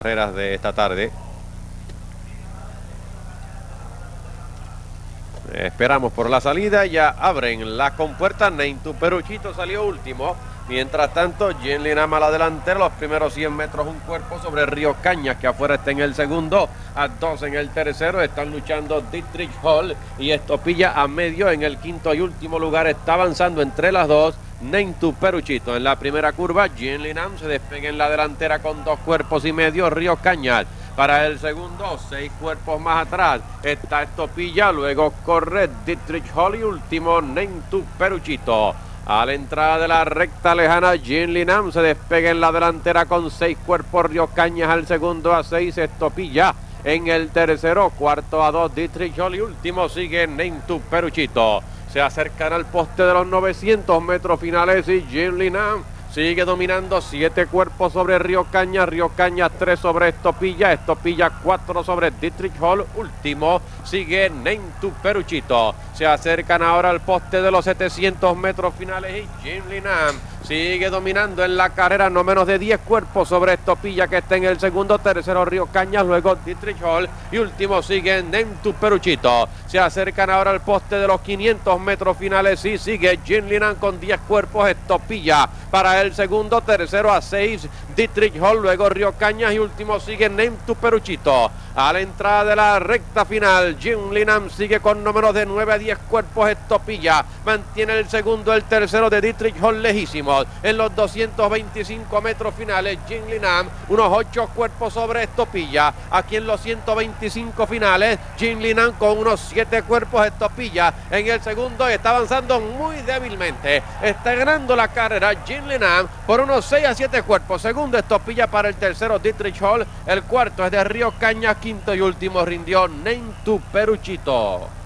Carreras de esta tarde. Esperamos por la salida. Ya abren la compuerta. Named To Peruchito salió último. Mientras tanto, Gin Lynam a la delantera. Los primeros 100 metros un cuerpo sobre Río Cañas, que afuera está en el segundo, a 2 en el tercero. Están luchando Dietrich Hall y Estopilla a medio. En el quinto y último lugar está avanzando entre las dos Named To Peruchito. En la primera curva, Gin Lynam se despega en la delantera con 2 cuerpos y medio. Río Cañas para el segundo, 6 cuerpos más atrás está Estopilla. Luego corre Dietrich Hall y último Named To Peruchito. A la entrada de la recta lejana, Gin Lynam se despega en la delantera con 6 cuerpos, Río Cañas al segundo a 6, Estopilla en el tercero, cuarto a 2, Dietrich Hall y último sigue Named To Peruchito. Se acercan al poste de los 900 metros finales y Gin Lynam sigue dominando, 7 cuerpos sobre Río Cañas 3 sobre Estopilla, Estopilla 4 sobre Dietrich Hall, último sigue Named To Peruchito. Se acercan ahora al poste de los 700 metros finales y Gin Lynam sigue dominando en la carrera, no menos de 10 cuerpos sobre Estopilla, que está en el segundo, tercero Río Cañas, luego Dietrich Hall y último sigue Named To Peruchito. Se acercan ahora al poste de los 500 metros finales y sigue Gin Lynam con 10 cuerpos, Estopilla para el segundo, tercero a 6, Dietrich Hall, luego Río Cañas y último sigue Named To Peruchito. A la entrada de la recta final, Gin Lynam sigue con números de 9 a 10 cuerpos, Estopilla mantiene el segundo, el tercero de Dietrich Hall lejísimos. En los 225 metros finales, Gin Lynam unos 8 cuerpos sobre Estopilla. Aquí en los 125 finales, Gin Lynam con unos 7 cuerpos, Estopilla en el segundo y está avanzando muy débilmente. Está ganando la carrera Gin Lynam por unos 6 a 7 cuerpos. Segundo Estopilla para el tercero Dietrich Hall. El cuarto es de Río Cañas. Quinto y último rindió Named To Peruchito.